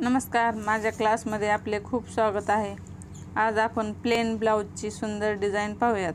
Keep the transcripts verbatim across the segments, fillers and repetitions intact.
नमस्कार, माझ्या क्लासमध्ये आपले खूप स्वागत आहे। आज आपण प्लेन ब्लाउजची सुंदर डिझाइन पाहूयात।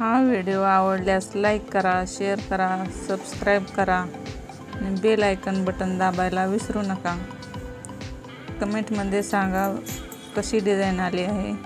हा व्हिडिओ आवडल्यास लाईक करा, शेअर करा, सबस्क्राईब करा आणि बेल आयकन बटन दाबायला विसरू नका। कमेंटमध्ये सांगा कशी डिझाईन आली आहे।